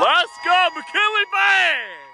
Let's go, McKinley Band!